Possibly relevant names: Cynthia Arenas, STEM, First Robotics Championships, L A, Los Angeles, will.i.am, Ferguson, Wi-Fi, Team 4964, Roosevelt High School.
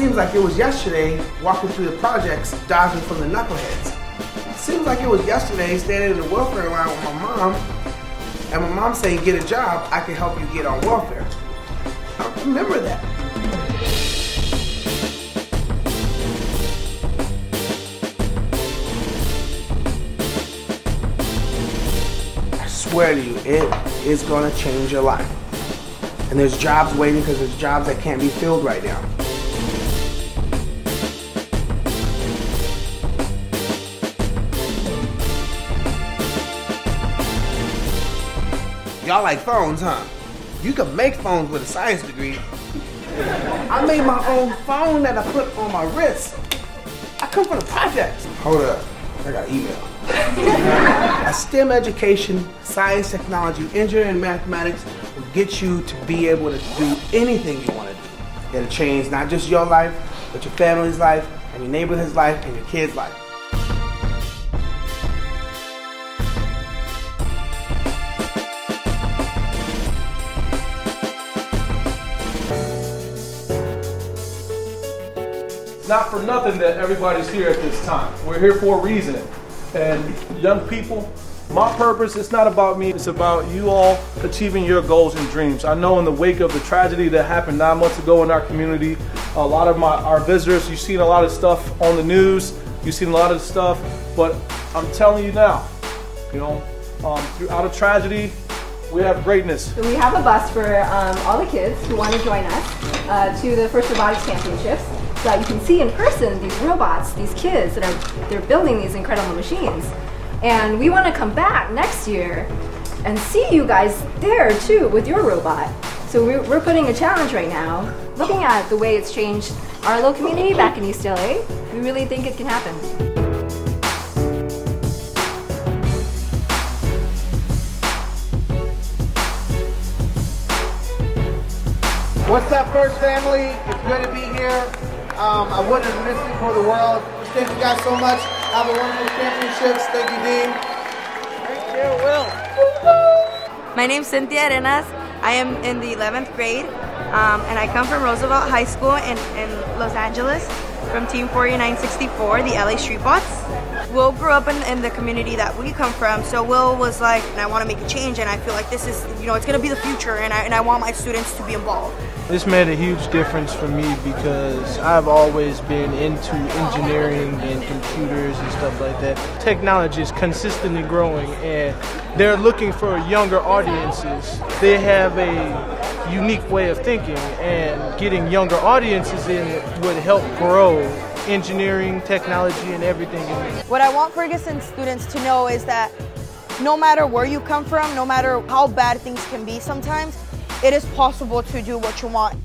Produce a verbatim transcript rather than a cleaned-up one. seems like it was yesterday walking through the projects, dodging from the knuckleheads. Seems like it was yesterday standing in the welfare line with my mom, and my mom saying, get a job, I can help you get on welfare. I don't remember that. I swear to you, it is gonna change your life. And there's jobs waiting because there's jobs that can't be filled right now. Y'all like phones, huh? You can make phones with a science degree. I made my own phone that I put on my wrist. I come from the projects. Hold up, I got email. A STEM education, science, technology, engineering, and mathematics will get you to be able to do anything you want to do. It'll change not just your life, but your family's life, and your neighborhood's life, and your kids' life. It's not for nothing that everybody's here at this time. We're here for a reason. And young people, my purpose, it's not about me, it's about you all achieving your goals and dreams. I know in the wake of the tragedy that happened nine months ago in our community, a lot of my, our visitors, you've seen a lot of stuff on the news, you've seen a lot of stuff, but I'm telling you now, you know, um, out of tragedy, we have greatness. We have a bus for um, all the kids who want to join us uh, to the First Robotics Championships. So that you can see in person these robots, these kids that are they're building these incredible machines. And we want to come back next year and see you guys there too with your robot. So we're, we're putting a challenge right now, looking at the way it's changed our little community back in East L A. We really think it can happen. What's up, First Family? It's good to be here. Um, I wouldn't have missed it for the world. Thank you guys so much. Have a wonderful championships. Thank you, Dean. Thank you, Will. My name's Cynthia Arenas. I am in the eleventh grade, um, and I come from Roosevelt High School in, in Los Angeles, from Team forty-nine sixty-four, the L A Street Pods. Will grew up in, in the community that we come from, so Will was like, and I want to make a change, and I feel like this is, you know, it's going to be the future, and I, and I want my students to be involved. This made a huge difference for me because I've always been into engineering and computers and stuff like that. Technology is consistently growing and they're looking for younger audiences. They have a unique way of thinking, and getting younger audiences in would help grow engineering, technology, and everything. What I want Ferguson students to know is that no matter where you come from, no matter how bad things can be sometimes, it is possible to do what you want.